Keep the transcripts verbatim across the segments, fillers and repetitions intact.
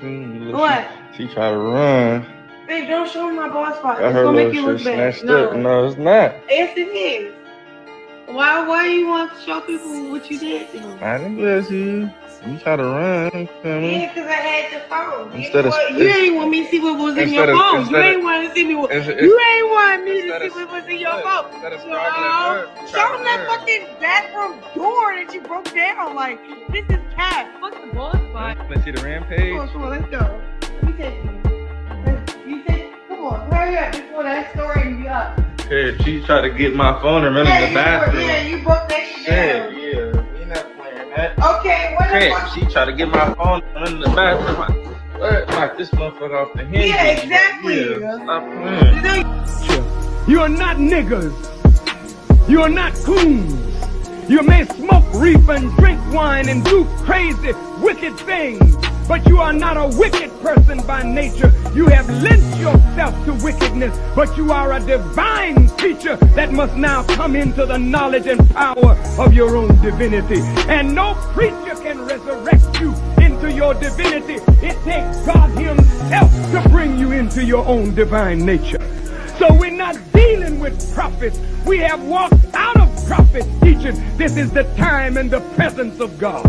Mm, what? She, she tried to run. Babe, don't show me my bald spot. It's gonna make you look bad. No. no, it's not. Yes, it is. Why? Why you want to show people what you did to me? I didn't bless you. You try to run. You feel me? Yeah, because I had the phone. Instead you, of, you ain't want me to see what was in your phone. Of, you ain't want to see me. What, it's, it's, you ain't want me to see what was in your phone. So, uh, show them that fucking bathroom door that you broke down. Like, this is cat. Fuck the ball spot. Let's see the rampage. Come on, come on, let's go. Let me take you. You take. Come on, hurry up before that story and be up. Hey, she tried to get my phone and run yeah, in the bathroom. Were, yeah, you broke that shit down. Yeah, yeah, you're not playing that. Okay, what the fuck? She tried to get my phone and run in the bathroom. What? Knock this motherfucker off the hinges. Yeah, exactly. Yeah, stop playing. You are not niggas. You are not coons. You may smoke reef and drink wine and do crazy, wicked things. But you are not a wicked person by nature. You have lent yourself to wickedness, but you are a divine creature that must now come into the knowledge and power of your own divinity. And no preacher can resurrect you into your divinity. It takes God himself to bring you into your own divine nature. So we're not dealing with prophets. We have walked out of prophets' teaching. This is the time and the presence of God.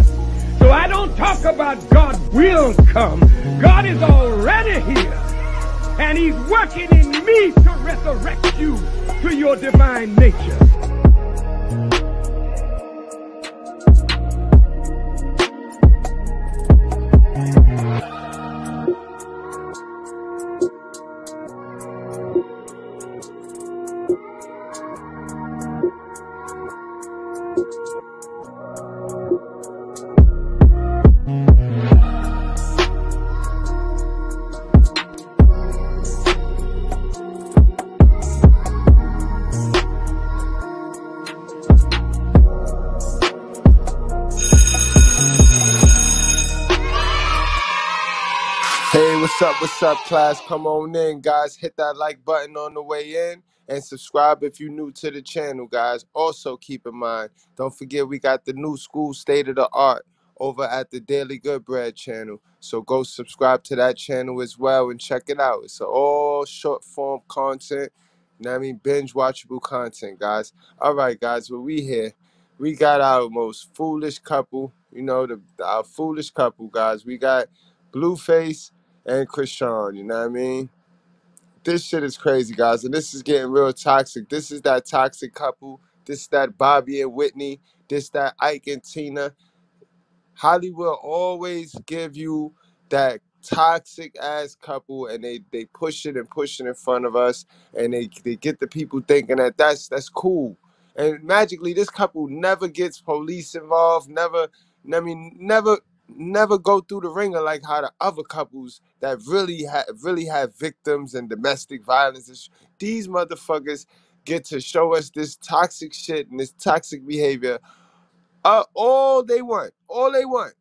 So I don't talk about God will come. God is already here. And he's working in me to resurrect you to your divine nature. What's up, what's up, class? Come on in, guys. Hit that like button on the way in and subscribe if you're new to the channel, guys. Also, keep in mind, don't forget we got the new school state of the art over at the Daily Good Bread channel. So go subscribe to that channel as well and check it out. It's all short form content, you know what I mean? Binge watchable content, guys. All right, guys, well, we here. We got our most foolish couple, you know, the our foolish couple, guys. We got Blueface and Chrisean, you know what I mean? This shit is crazy, guys, and this is getting real toxic. This is that toxic couple. This is that Bobby and Whitney. This that Ike and Tina. Hollywood always give you that toxic-ass couple, and they, they push it and push it in front of us, and they, they get the people thinking that that's, that's cool. And magically, this couple never gets police involved, never, I mean, never... never go through the ringer like how the other couples that really have really have victims and domestic violence. These motherfuckers get to show us this toxic shit and this toxic behavior. Uh, all they want, all they want,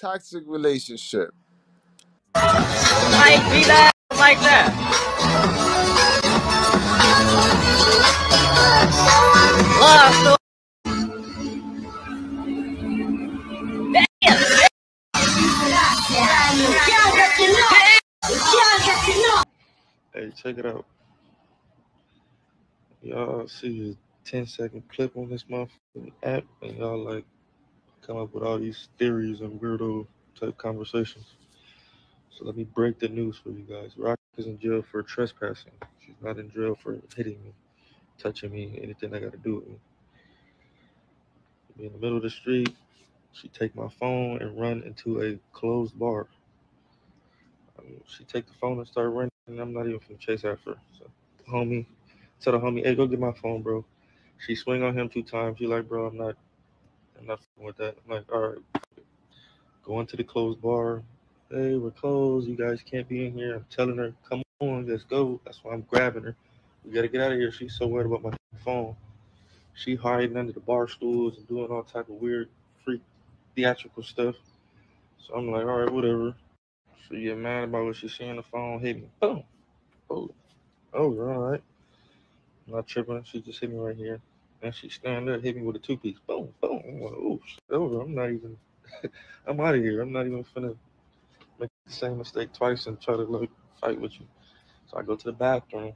toxic relationship. Like be that, like that. Love. Hey, check it out. Y'all see a ten second clip on this motherfucking app, and y'all like come up with all these theories and weirdo type conversations. So let me break the news for you guys. Rock is in jail for trespassing. She's not in jail for hitting me, touching me, anything that got to do with me. Be in the middle of the street. She take my phone and run into a closed bar. I mean, she take the phone and start running, and I'm not even gonna chase after her. So, homie, tell the homie, hey, go get my phone, bro. She swing on him two times. She like, bro, I'm not, I'm not fucking with that. I'm like, all right, go into the closed bar. Hey, we're closed. You guys can't be in here. I'm telling her, come on, let's go. That's why I'm grabbing her. We gotta get out of here. She's so worried about my phone. She hiding under the bar stools and doing all type of weird, freak, theatrical stuff. So I'm like, all right, whatever. So you get mad about what you see on the phone, hit me. Boom. Oh, oh, you're all right. I'm not tripping. She just hit me right here. And she stand up, hit me with a two piece. Boom, boom. I'm like, oh, shit, over. I'm not even, I'm out of here. I'm not even finna make the same mistake twice and try to like fight with you. So I go to the bathroom.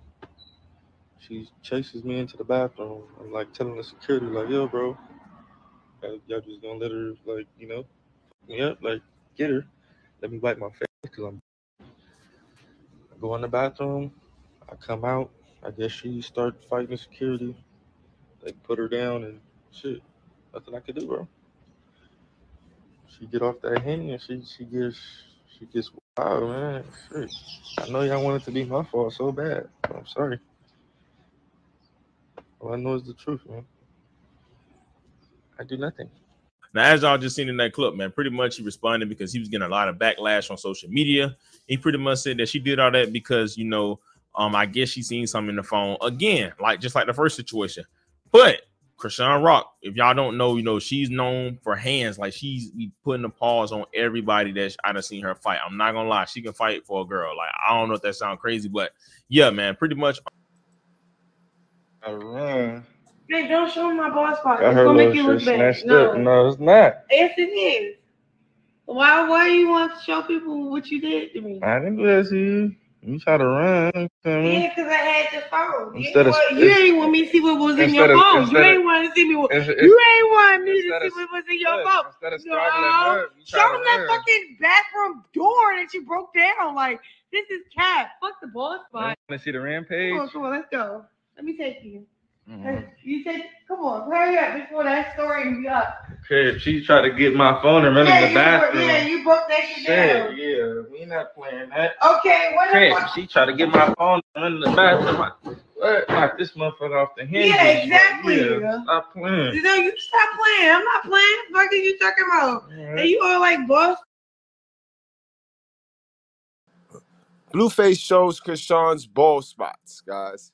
She chases me into the bathroom. I'm like telling the security, like, yo, bro, y'all just gonna let her, like, you know, fuck me up, like, get her. Let me wipe my face because I'm. I go in the bathroom. I come out. I guess she started fighting the security. They put her down and shit. Nothing I could do, bro. She get off that hand and she she gets she gets wild, man. Shit. I know y'all want it to be my fault so bad. I'm sorry. All I know is the truth, man. I do nothing. Now, as y'all just seen in that clip, man, pretty much he responded because he was getting a lot of backlash on social media. He pretty much said that she did all that because, you know, um, I guess she seen something in the phone again, like just like the first situation. But Chrisean Rock, if y'all don't know, you know, she's known for hands. Like she's putting the paws on everybody that I done seen her fight. I'm not gonna lie, she can fight for a girl. Like, I don't know if that sounds crazy, but yeah, man, pretty much. All right. Hey, don't show me my boss part. It's gonna make you look bad. No. no, it's not. Yes, it is. Why? Why do you want to show people what you did to me? I didn't do that to you. You try to run. You know I mean? Yeah, because I had the phone. You, of, want, you ain't want me to see what was in your phone. Of, you ain't want to see me. What, it's, it's, you ain't want me to see what was in your phone. No, you show them that run. Fucking bathroom door that you broke down. Like, this is cat. Fuck the boss part. Want to see the rampage? Come on, come on, let's go. Let me take you. Mm-hmm. You said, come on, hurry up before that story and be up. Okay, she tried to get my phone and run yeah, in the bathroom. Were, yeah, you broke that shit down. Yeah, we not playing that. Okay, what Crap, the she tried to get my phone and run in the bathroom. Like, what? Knock this motherfucker off the hinges. Yeah, exactly. Like, yeah, stop playing. You know, you stop playing. I'm not playing. The fuck are you talking about? Right. And you all like, boss. Blueface shows Chrisean's ball spots, guys.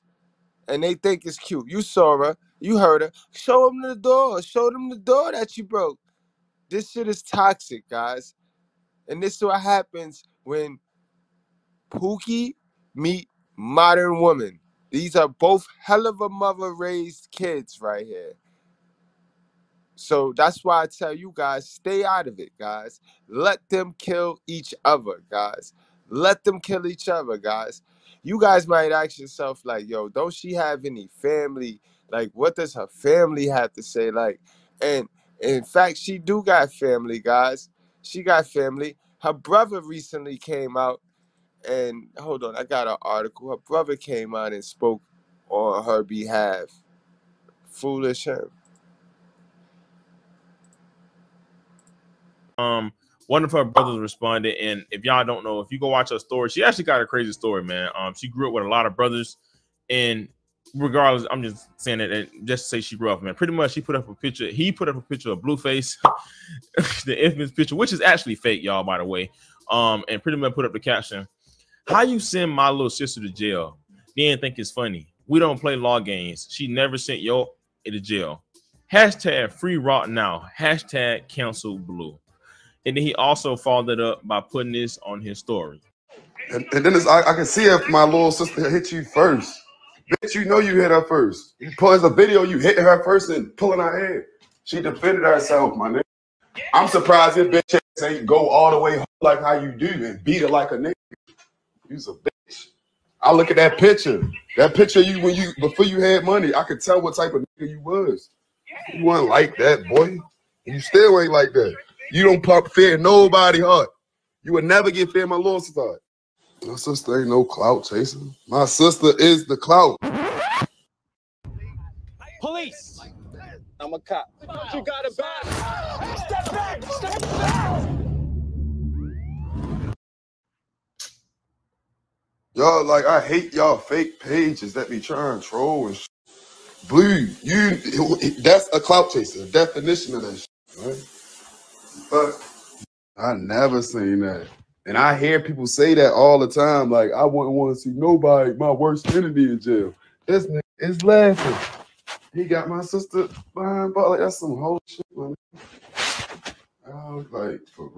And they think it's cute. You saw her. You heard her. Show them the door. Show them the door that you broke. This shit is toxic, guys. And this is what happens when Pookie meet Modern Woman. These are both hell of a mother-raised kids right here. So that's why I tell you guys, stay out of it, guys. Let them kill each other, guys. Let them kill each other, guys. You guys might ask yourself, like, yo, don't she have any family? Like, what does her family have to say? Like, and in fact, she do got family, guys. She got family. Her brother recently came out and, hold on, I got an article. Her brother came out and spoke on her behalf. Foolish him. Um. One of her brothers responded, and if y'all don't know, if you go watch her story, she actually got a crazy story, man. Um, she grew up with a lot of brothers, and regardless, I'm just saying that just to say she grew up, man. Pretty much, she put up a picture. He put up a picture of Blueface, the infamous picture, which is actually fake, y'all, by the way. Um, and pretty much put up the caption: "How you send my little sister to jail? Then think it's funny. We don't play law games. She never sent yo to jail. Hashtag free Rock now. Hashtag cancel Blue." And then he also followed it up by putting this on his story. And, and then it's, I, I can see if my little sister hit you first. Bitch, you know you hit her first. You pause the video, you hit her first and pulling her hair. She defended herself, my nigga. I'm surprised this bitch ain't go all the way home like how you do and beat her like a nigga. You's a bitch. I look at that picture. That picture you when you before you had money, I could tell what type of nigga you was. You weren't like that, boy. You still ain't like that. You don't pop fear nobody hard. You would never get fear my little sister. My sister ain't no clout chaser. My sister is the clout. Police. I'm a cop. Wow. You got a bad. Hey, step back. Step back. Y'all, like, I hate y'all fake pages that be trying to troll and shit. Blue, you, that's a clout chaser. Definition of that shit, right? But I never seen that. And I hear people say that all the time. Like, I wouldn't want to see nobody, my worst enemy in jail. This nigga is laughing. He got my sister behind bar. Like, that's some whole shit, man. I was like, for real.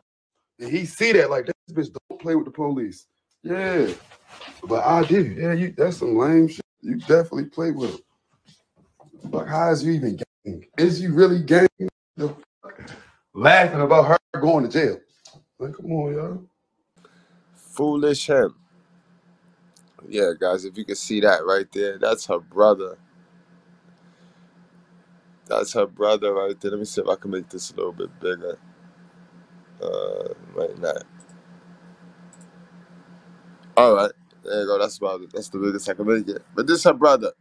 And he see that, like, this bitch don't play with the police. Yeah. But I do. Yeah, you, that's some lame shit. You definitely play with him. Like, how is you even gang? Is you really gang? The laughing about her going to jail. Like, come on, y'all. Foolish him. Yeah, guys, if you can see that right there, that's her brother. That's her brother right there. Let me see if I can make this a little bit bigger. Uh, right now. All right, there you go. That's about it. That's the biggest I can make it. But this is her brother.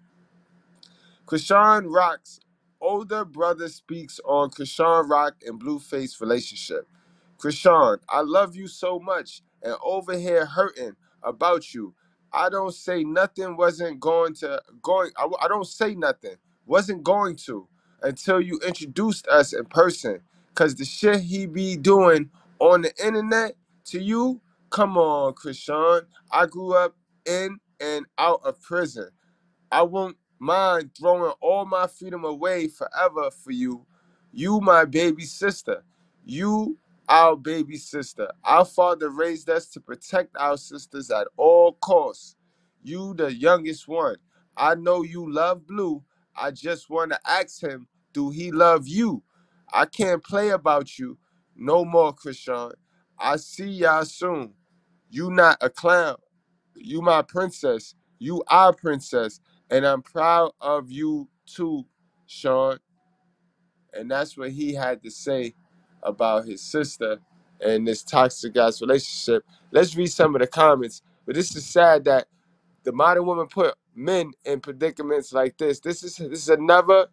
Chrisean Rock's older brother speaks on Chrisean Rock and Blueface relationship. Chrisean, I love you so much and over here hurting about you. I don't say nothing wasn't going to, going. I, I don't say nothing, wasn't going to until you introduced us in person. Cause the shit he be doing on the internet to you, come on, Chrisean. I grew up in and out of prison. I won't mind throwing all my freedom away forever for you. You my baby sister. You our baby sister. Our father raised us to protect our sisters at all costs. You the youngest one. I know you love Blue. I just want to ask him, do he love you? I can't play about you no more, Chrisean. I see y'all soon. You not a clown. You my princess. You our princess. And I'm proud of you too, Sean. And that's what he had to say about his sister and this toxic ass relationship. Let's read some of the comments. But this is sad that the modern woman put men in predicaments like this. This is this is another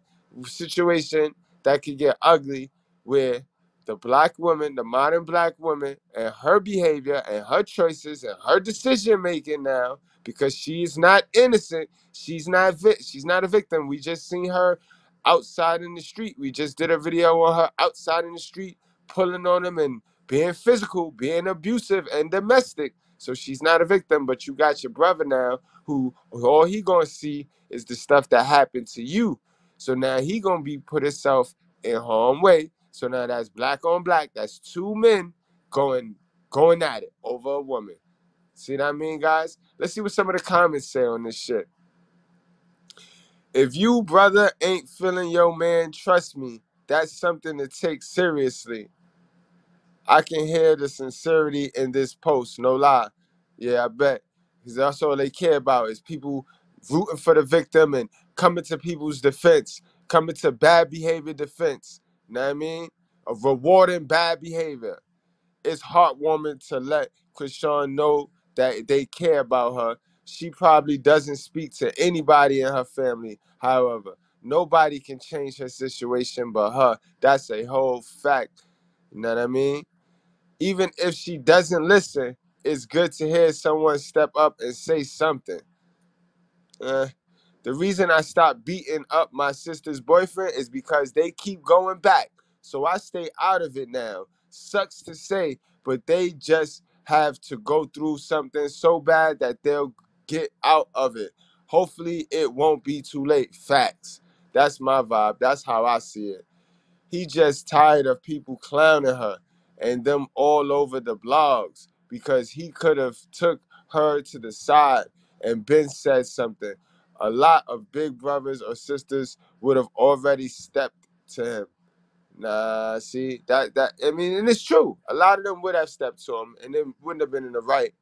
situation that could get ugly where the black woman, the modern black woman, and her behavior and her choices and her decision making now, because she's not innocent, she's not vi- she's not a victim. We just seen her outside in the street. We just did a video on her outside in the street, pulling on them and being physical, being abusive and domestic. So she's not a victim, but you got your brother now who all he gonna see is the stuff that happened to you. So now he gonna be put himself in harm's way. So now that's black on black. That's two men going going at it over a woman. See what I mean, guys? Let's see what some of the comments say on this shit. If you, brother, ain't feeling your man, trust me, that's something to take seriously. I can hear the sincerity in this post, no lie. Yeah, I bet. Because that's all they care about is people rooting for the victim and coming to people's defense, coming to bad behavior defense. You know what I mean? Of rewarding bad behavior. It's heartwarming to let Chrisean know that they care about her. She probably doesn't speak to anybody in her family. However, nobody can change her situation but her. That's a whole fact. You know what I mean? Even if she doesn't listen, it's good to hear someone step up and say something. Uh, the reason I stopped beating up my sister's boyfriend is because they keep going back. So I stay out of it now. Sucks to say, but they just have to go through something so bad that they'll get out of it. Hopefully it won't be too late. Facts. That's my vibe. That's how I see it. He just tired of people clowning her and them all over the blogs, because he could have took her to the side and been said something. A lot of big brothers or sisters would have already stepped to him. Nah, see, that, that I mean, and it's true. A lot of them would have stepped to him and they wouldn't have been in the right.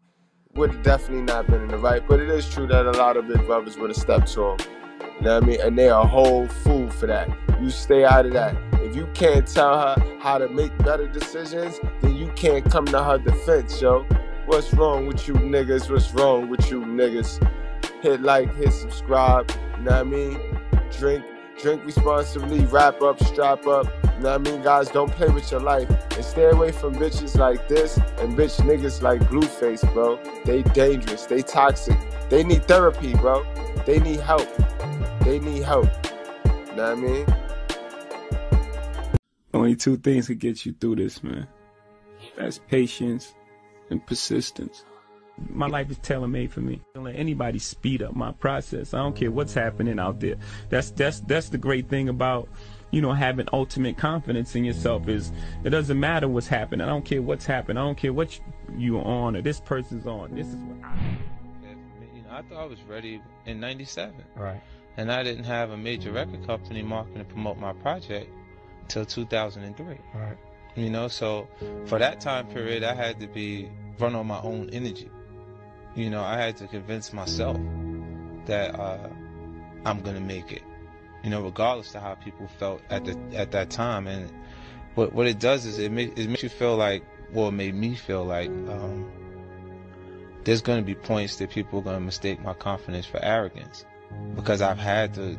Would have definitely not been in the right. But it is true that a lot of big brothers would have stepped to him. You know what I mean? And they are a whole fool for that. You stay out of that. If you can't tell her how to make better decisions, then you can't come to her defense, yo. What's wrong with you niggas? What's wrong with you niggas? Hit like, hit subscribe, you know what I mean? Drink, drink responsibly, wrap up, strap up, you know what I mean, guys? Don't play with your life. And stay away from bitches like this and bitch niggas like Blueface, bro. They dangerous, they toxic. They need therapy, bro. They need help. They need help. You know what I mean? Only two things can get you through this, man. That's patience and persistence. My life is tailor-made for me. Don't let anybody speed up my process. I don't care what's happening out there. That's that's that's the great thing about, you know, having ultimate confidence in yourself, is it doesn't matter what's happening. I don't care what's happening. I don't care what you're on or this person's on. This is what I. You know, I thought I was ready in ninety-seven. Right. And I didn't have a major record company marketing to promote my project till two thousand three. Right. You know, so for that time period, I had to be run on my own energy. You know, I had to convince myself that uh, I'm gonna make it. You know, regardless of how people felt at the at that time. And what what it does is it makes it makes you feel like, well, it made me feel like um, there's gonna be points that people are gonna mistake my confidence for arrogance, because I've had to.